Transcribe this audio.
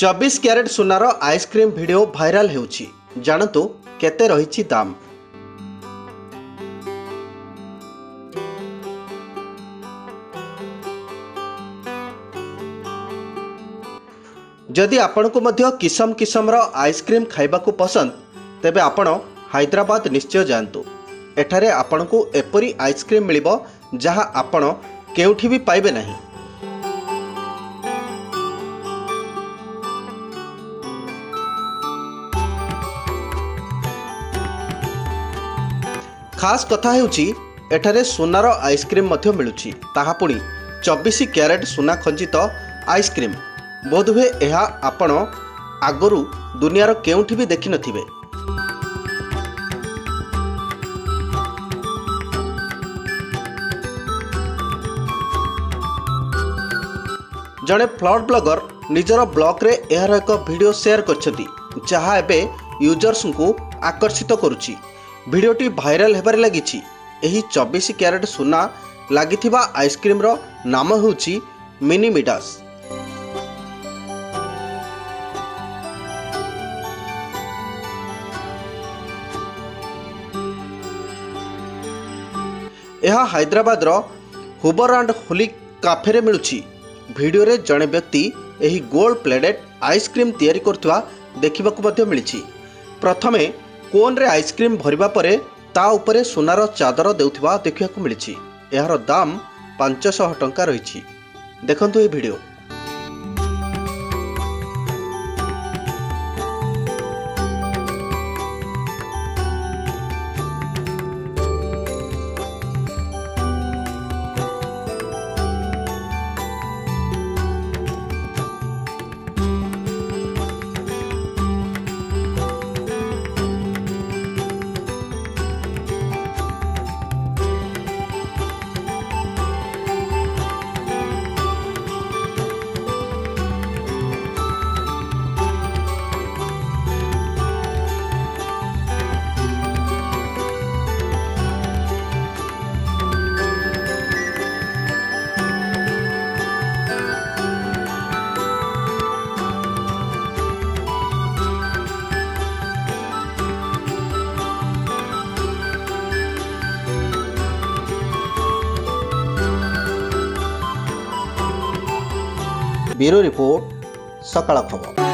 24 carat सोनार ice cream video viral होउछि, जानतु केते रहिछि दाम। जदि आपण को मध्य किसम किसमर आइसक्रीम खाइबा को पसंद, तेबे आपण हैदराबाद निश्चय जानतु। एठारे आपण को एपरी आइसक्रीम मिलिबो जहा आपण केउठी भी पाइबे नहीं। खास कथा हेउछि एठारे सोनार आइसक्रीम मध्य मिलुछि, ताहा पुणी 24 क्यारेट सोना खंजित आइसक्रीम। बोधवे यह आपण आगरू दुनियार केउठी भी देखि नथिबे। जड़े फ्लड ब्लॉगर निजर ब्लॉग रे एहर एक वीडियो शेयर करछथि, जहा एबे यूजर्स को आकर्षित करुछि। भिडियोटी भाइराल होबार लागिछि। एही 24 क्यारेट सोना लागिथिबा आइसक्रीम रो नाम होउछि मिनी मिडास। एहा हैदराबाद रो हुबर एंड होली काफे रे मिलुछि। भिडियो रे जणे व्यक्ति एही गोल्ड प्लेटेड आइसक्रीम तयारी करथुवा देखिबाकु मध्य मिलिछि। प्रथमे कोन रे आइसक्रीम भरिबा परे ता उपरे सोनार चादर देउथिबा देखिया को मिलिछि। एहार दाम 500 टंका रहिछि। देखंतु ए वीडियो। ब्यूरो रिपोर्ट, सकाळ खबर।